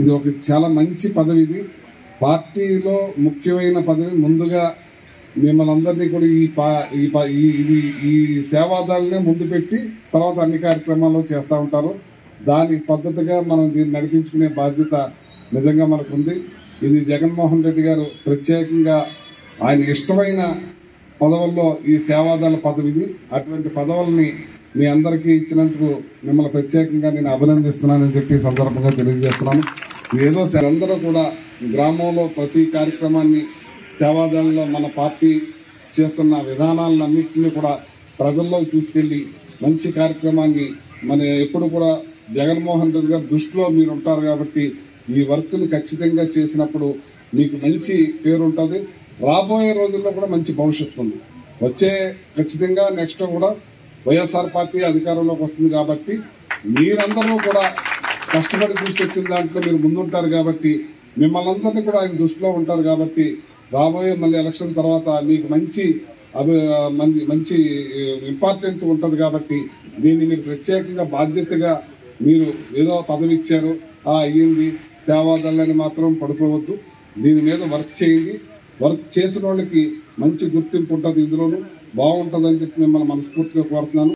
ఇది ఒక చాలా మంచి పదవి, ఇది పార్టీలో ముఖ్యమైన పదవి. ముందుగా మిమ్మల్ని అందరినీ కూడా ఈ సేవాదారులనే ముందు పెట్టి తర్వాత అన్ని కార్యక్రమాలు చేస్తూ ఉంటారు. దాని పద్ధతిగా మనం దీన్ని నడిపించుకునే బాధ్యత నిజంగా మనకుంది. ఇది జగన్మోహన్ రెడ్డి గారు ప్రత్యేకంగా ఆయన ఇష్టమైన పదవుల్లో ఈ సేవాదారుల పదవిది. అటువంటి పదవుల్ని మీ అందరికీ ఇచ్చినందుకు మిమ్మల్ని ప్రత్యేకంగా నేను అభినందిస్తున్నానని చెప్పి సందర్భంగా తెలియజేస్తున్నాను. ఏదో అందరూ కూడా గ్రామంలో ప్రతి కార్యక్రమాన్ని సేవాదారుల్లో మన పార్టీ చేస్తున్న విధానాలన్నింటినీ కూడా ప్రజల్లోకి తీసుకెళ్లి మంచి కార్యక్రమాన్ని మన ఎప్పుడు కూడా జగన్మోహన్ రెడ్డి గారి దృష్టిలో మీరు ఉంటారు కాబట్టి ఈ వర్క్ని ఖచ్చితంగా చేసినప్పుడు మీకు మంచి పేరు ఉంటుంది. రాబోయే రోజుల్లో కూడా మంచి భవిష్యత్తు ఉంది. వచ్చే ఖచ్చితంగా నెక్స్ట్ కూడా వైఎస్ఆర్ పార్టీ అధికారంలోకి వస్తుంది కాబట్టి మీరందరూ కూడా కష్టపడి తీసుకొచ్చిన దాంట్లో మీరు ముందుంటారు కాబట్టి మిమ్మల్ని అందరినీ కూడా ఆయన దృష్టిలో ఉంటారు కాబట్టి రాబోయే మళ్ళీ ఎలక్షన్ తర్వాత మీకు మంచి ఇంపార్టెంట్ ఉంటుంది కాబట్టి దీన్ని మీరు ప్రత్యేకంగా బాధ్యతగా మీరు ఏదో పదవి ఇచ్చారు అయ్యింది సేవాదారులని మాత్రం పడుకోవద్దు. దీని మీద వర్క్ చేయండి. వర్క్ చేసిన వాళ్ళకి మంచి గుర్తింపు ఉంటుంది, ఇందులోనూ బాగుంటుందని చెప్పి మిమ్మల్ని మనస్ఫూర్తిగా కోరుతున్నాను.